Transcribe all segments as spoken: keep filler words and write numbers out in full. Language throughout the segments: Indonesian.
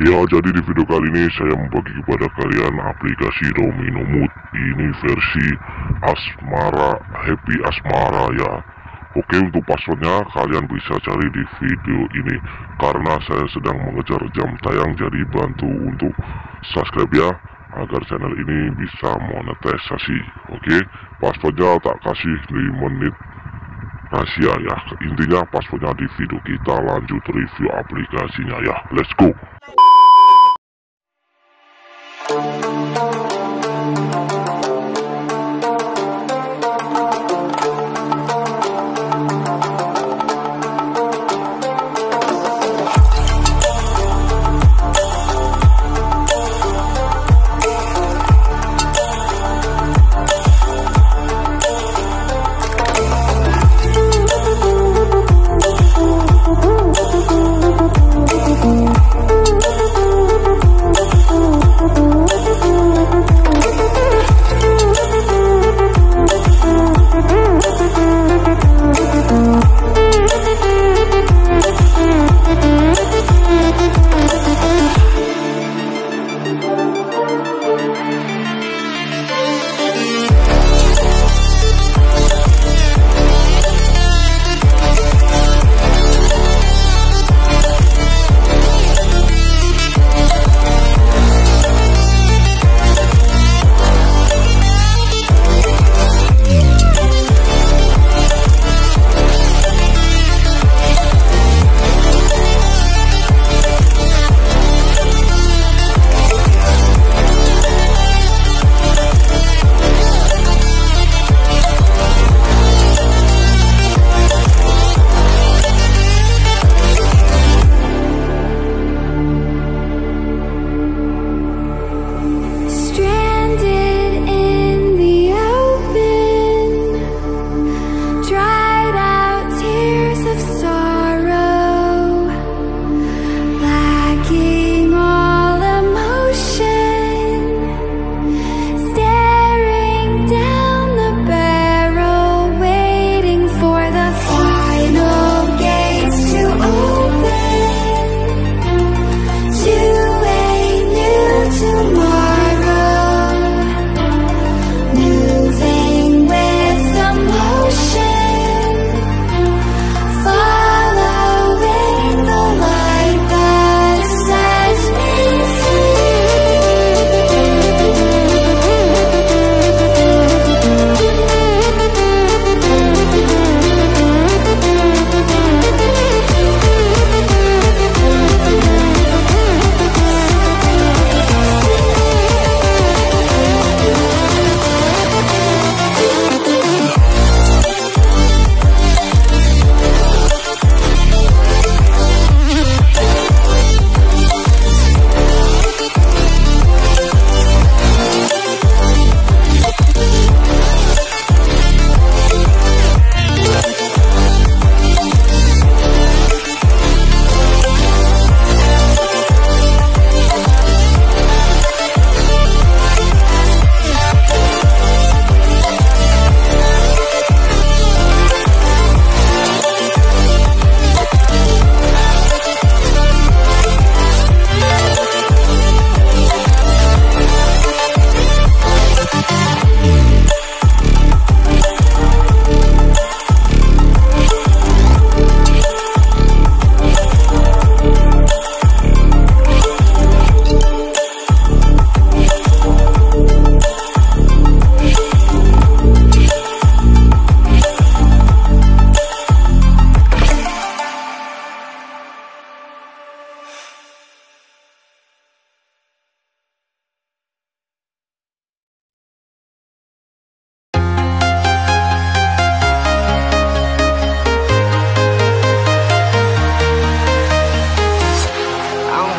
Ya, jadi di video kali ini saya membagi kepada kalian aplikasi Domino Mood. Ini versi Asmara, Happy Asmara ya. Oke, untuk passwordnya kalian bisa cari di video ini. Karena saya sedang mengejar jam tayang, jadi bantu untuk subscribe ya, agar channel ini bisa monetisasi. Oke, passwordnya tak kasih di menit rahasia ya. Intinya passwordnya di video. Kita lanjut review aplikasinya ya. Let's go.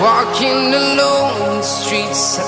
Walking alone, the streets are